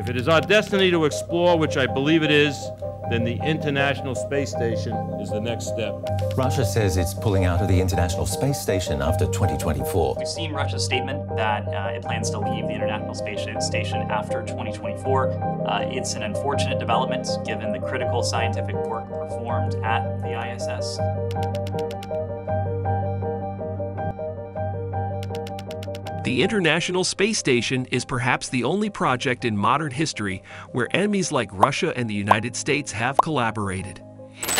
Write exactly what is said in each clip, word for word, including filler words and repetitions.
If it is our destiny to explore, which I believe it is, then the International Space Station is the next step. Russia says it's pulling out of the International Space Station after twenty twenty-four. We've seen Russia's statement that uh, it plans to leave the International Space Station after twenty twenty-four. Uh, it's an unfortunate development, given the critical scientific work performed at the I S S. The International Space Station is perhaps the only project in modern history where enemies like Russia and the United States have collaborated.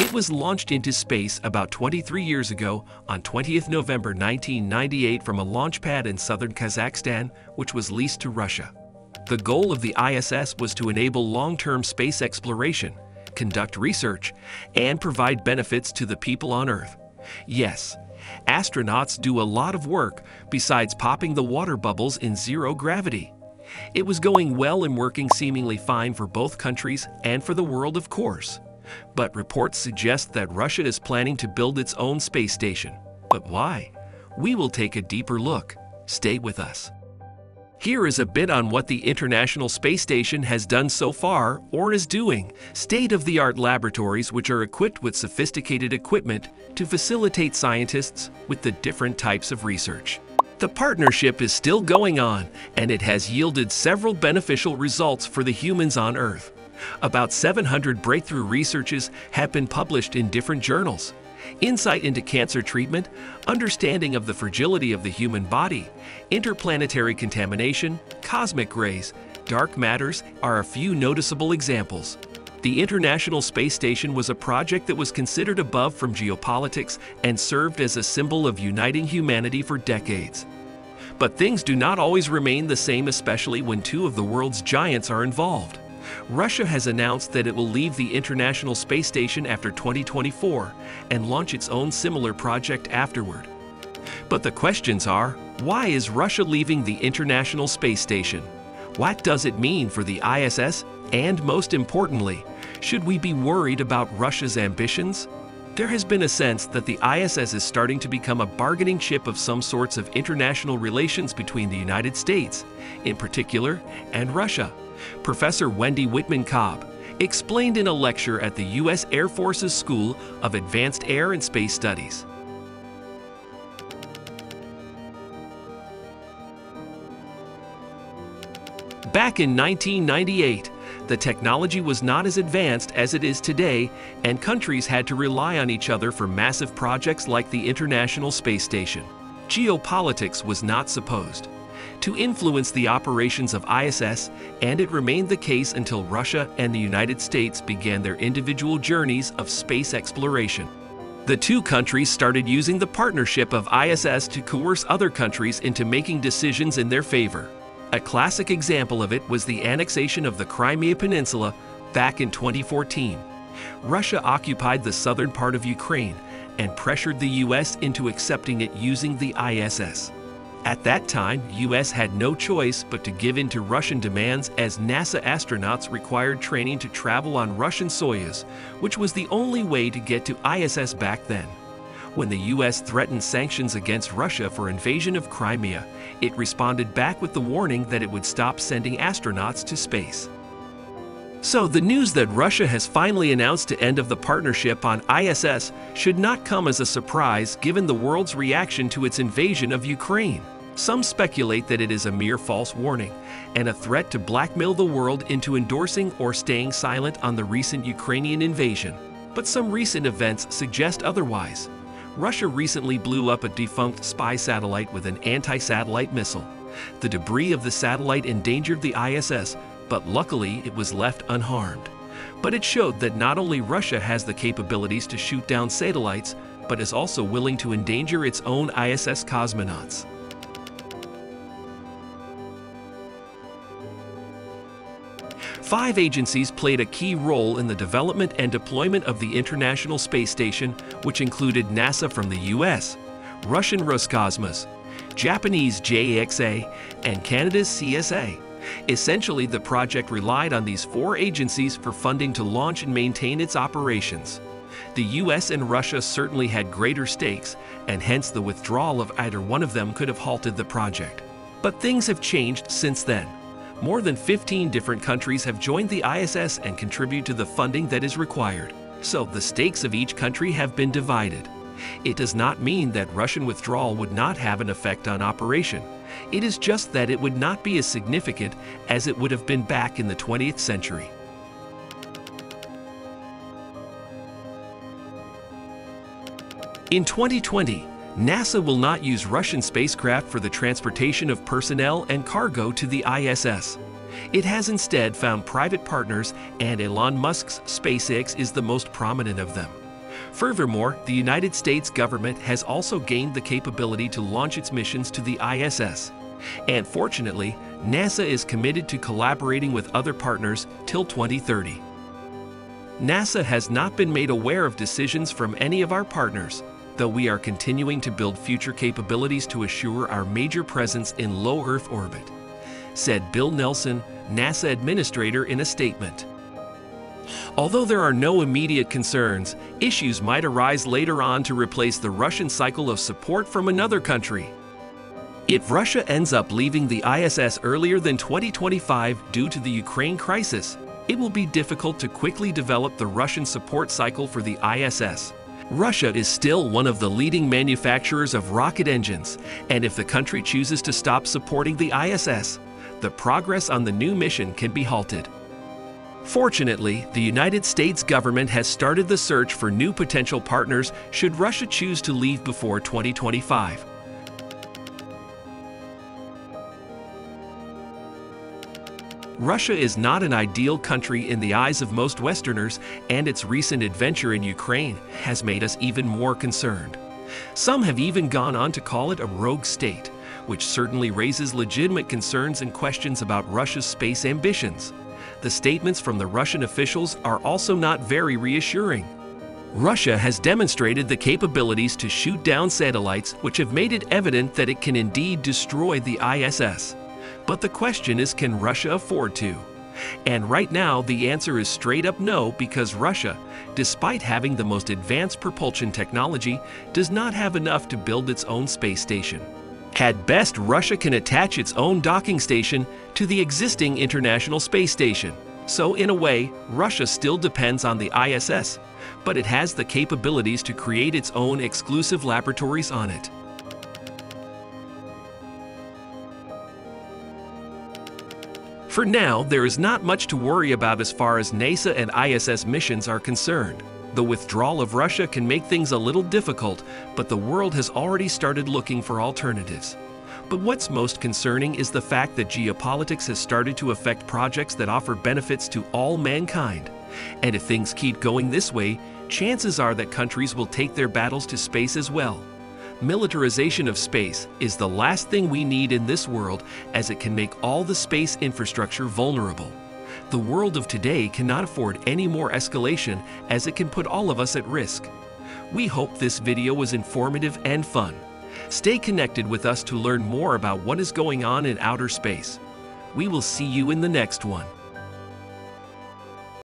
It was launched into space about twenty-three years ago on twentieth November nineteen ninety-eight from a launch pad in southern Kazakhstan, which was leased to Russia. The goal of the I S S was to enable long-term space exploration, conduct research, and provide benefits to the people on Earth. Yes, astronauts do a lot of work besides popping the water bubbles in zero gravity. It was going well and working seemingly fine for both countries and for the world, of course. But reports suggest that Russia is planning to build its own space station. But why? We will take a deeper look. Stay with us. Here is a bit on what the International Space Station has done so far or is doing. State-of-the-art laboratories which are equipped with sophisticated equipment to facilitate scientists with the different types of research. The partnership is still going on, and it has yielded several beneficial results for the humans on Earth. About seven hundred breakthrough researches have been published in different journals. Insight into cancer treatment, understanding of the fragility of the human body, interplanetary contamination, cosmic rays, dark matters are a few noticeable examples. The International Space Station was a project that was considered above from geopolitics and served as a symbol of uniting humanity for decades. But things do not always remain the same, especially when two of the world's giants are involved. Russia has announced that it will leave the International Space Station after twenty twenty-four and launch its own similar project afterward. But the questions are, why is Russia leaving the International Space Station? What does it mean for the I S S? And most importantly, should we be worried about Russia's ambitions? There has been a sense that the I S S is starting to become a bargaining chip of some sorts of international relations between the United States, in particular, and Russia. Professor Wendy Whitman-Cobb explained in a lecture at the U S Air Force's School of Advanced Air and Space Studies. Back in nineteen ninety-eight, the technology was not as advanced as it is today, and countries had to rely on each other for massive projects like the International Space Station. Geopolitics was not supposed to influence the operations of I S S, and it remained the case until Russia and the United States began their individual journeys of space exploration. The two countries started using the partnership of I S S to coerce other countries into making decisions in their favor. A classic example of it was the annexation of the Crimea Peninsula back in twenty fourteen. Russia occupied the southern part of Ukraine and pressured the U S into accepting it using the I S S. At that time, U S had no choice but to give in to Russian demands, as NASA astronauts required training to travel on Russian Soyuz, which was the only way to get to I S S back then. When the U S threatened sanctions against Russia for invasion of Crimea, it responded back with the warning that it would stop sending astronauts to space. So the news that Russia has finally announced the end of the partnership on I S S should not come as a surprise, given the world's reaction to its invasion of Ukraine. Some speculate that it is a mere false warning and a threat to blackmail the world into endorsing or staying silent on the recent Ukrainian invasion. But some recent events suggest otherwise. Russia recently blew up a defunct spy satellite with an anti-satellite missile. The debris of the satellite endangered the I S S, but luckily it was left unharmed. But it showed that not only Russia has the capabilities to shoot down satellites, but is also willing to endanger its own I S S cosmonauts. Five agencies played a key role in the development and deployment of the International Space Station, which included NASA from the U S, Russian Roscosmos, Japanese JAXA, and Canada's C S A. Essentially, the project relied on these four agencies for funding to launch and maintain its operations. The U S and Russia certainly had greater stakes, and hence the withdrawal of either one of them could have halted the project. But things have changed since then. More than fifteen different countries have joined the I S S and contribute to the funding that is required, so the stakes of each country have been divided. It does not mean that Russian withdrawal would not have an effect on operation. It is just that it would not be as significant as it would have been back in the twentieth century. In twenty twenty, NASA will not use Russian spacecraft for the transportation of personnel and cargo to the I S S. It has instead found private partners, and Elon Musk's SpaceX is the most prominent of them. Furthermore, the United States government has also gained the capability to launch its missions to the I S S. And fortunately, NASA is committed to collaborating with other partners till twenty thirty. NASA has not been made aware of decisions from any of our partners, though we are continuing to build future capabilities to assure our major presence in low Earth orbit," said Bill Nelson, NASA administrator, in a statement. Although there are no immediate concerns, issues might arise later on to replace the Russian cycle of support from another country. If Russia ends up leaving the I S S earlier than twenty twenty-five due to the Ukraine crisis, it will be difficult to quickly develop the Russian support cycle for the I S S. Russia is still one of the leading manufacturers of rocket engines, and if the country chooses to stop supporting the I S S, the progress on the new mission can be halted. Fortunately, the United States government has started the search for new potential partners should Russia choose to leave before twenty twenty-five. Russia is not an ideal country in the eyes of most Westerners, and its recent adventure in Ukraine has made us even more concerned. Some have even gone on to call it a rogue state, which certainly raises legitimate concerns and questions about Russia's space ambitions. The statements from the Russian officials are also not very reassuring. Russia has demonstrated the capabilities to shoot down satellites, which have made it evident that it can indeed destroy the I S S. But the question is, can Russia afford to? And right now, the answer is straight up no, because Russia, despite having the most advanced propulsion technology, does not have enough to build its own space station. At best, Russia can attach its own docking station to the existing International Space Station. So in a way, Russia still depends on the I S S, but it has the capabilities to create its own exclusive laboratories on it. For now, there is not much to worry about as far as NASA and I S S missions are concerned. The withdrawal of Russia can make things a little difficult, but the world has already started looking for alternatives. But what's most concerning is the fact that geopolitics has started to affect projects that offer benefits to all mankind. And if things keep going this way, chances are that countries will take their battles to space as well. Militarization of space is the last thing we need in this world, as it can make all the space infrastructure vulnerable. The world of today cannot afford any more escalation, as it can put all of us at risk. We hope this video was informative and fun. Stay connected with us to learn more about what is going on in outer space. We will see you in the next one.